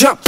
jump.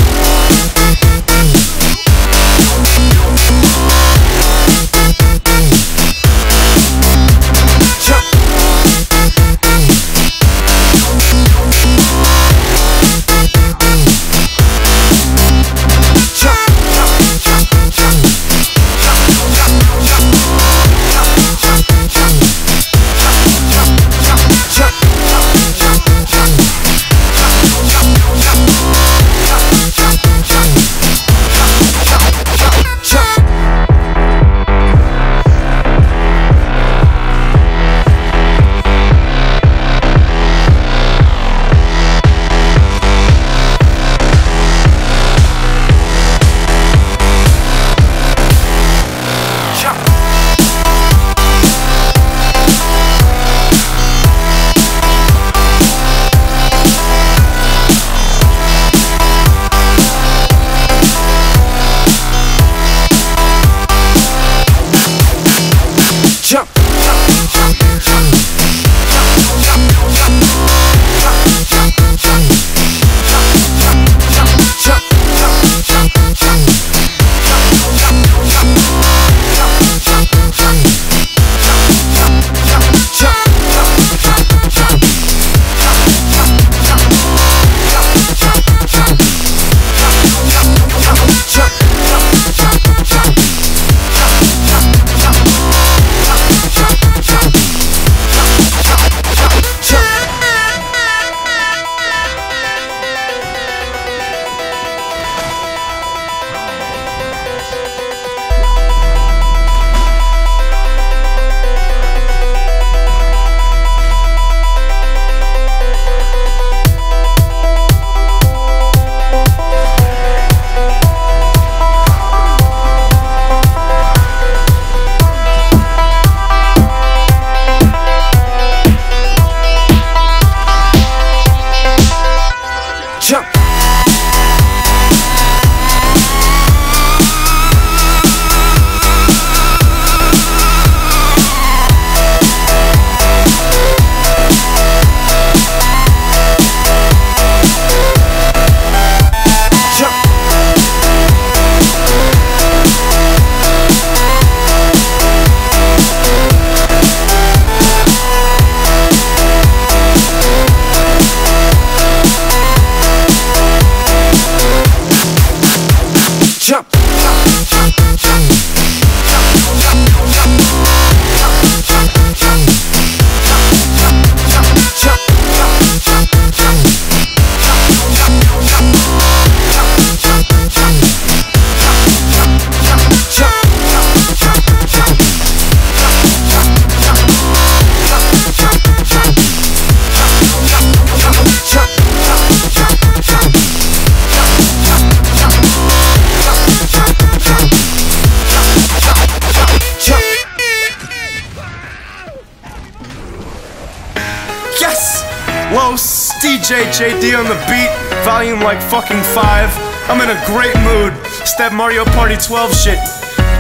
Los, DJ JD on the beat, volume like fucking 5. I'm in a great mood. It's that Mario Party 12 shit.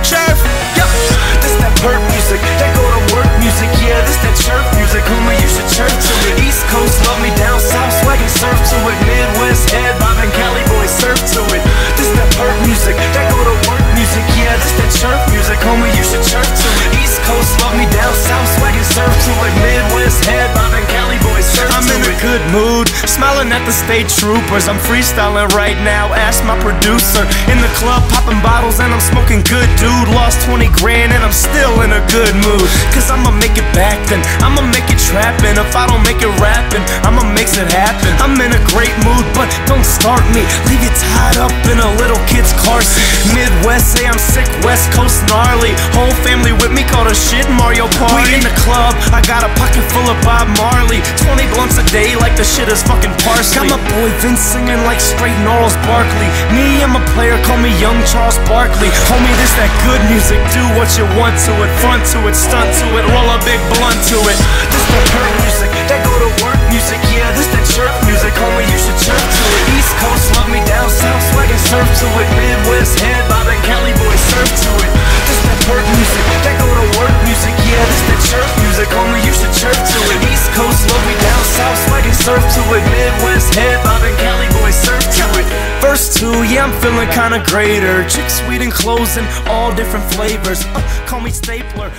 Chef, yup, this that burp music, that go to work music, yeah, this that chirp music. Homie, you should chirp to it. East Coast, love me, down south, swag and surf to it. Midwest, head bobbing, Cali boy, surf to it. This that burp music, that go to work music, yeah, this that chirp music. Homie, you should chirp to it. East Coast, love me, down south, swag and surf to it. Midwest, head bobbing, Cali boy, surf to it. Good mood, smiling at the state troopers. I'm freestyling right now, ask my producer. In the club, popping bottles and I'm smoking good, dude. Lost 20 grand and I'm still in a good mood. Cause I'ma make it back then, I'ma make it trappin'. If I don't make it rappin', I'ma make it happen. I'm in a great mood, but don't start me. Leave you tied up in a little kid's car seat. Midwest, say I'm sick, West Coast gnarly. Whole family with me, call the shit Mario Party. We in the club, I got a pocket full of Bob Marley. 20 blunts a day like the shit is fucking parsley. Got my boy Vince singing like straight Charles Barkley. Me, I'm a player, call me young Charles Barkley. Homie, this that good music, do what you want to it. Front to it, stunt to it, roll a big blunt to it. This that hurt music, that go to work music, yeah, this that chirp music. Homie, you should chirp to it. East Coast, love me, down south, swag and surf to it. Midwest, head bobbing, Cali boy, surf to it. This that hurt music, that go to work music, yeah, this that chirp music. Homie, you should chirp to it. East Coast, love me, down south, swag and surf to it. Midwest, head bobbing, Cali boy, surf to it. First I'm feeling kinda greater. Chicks, weed, and clothes in all different flavors. Call me Stapler.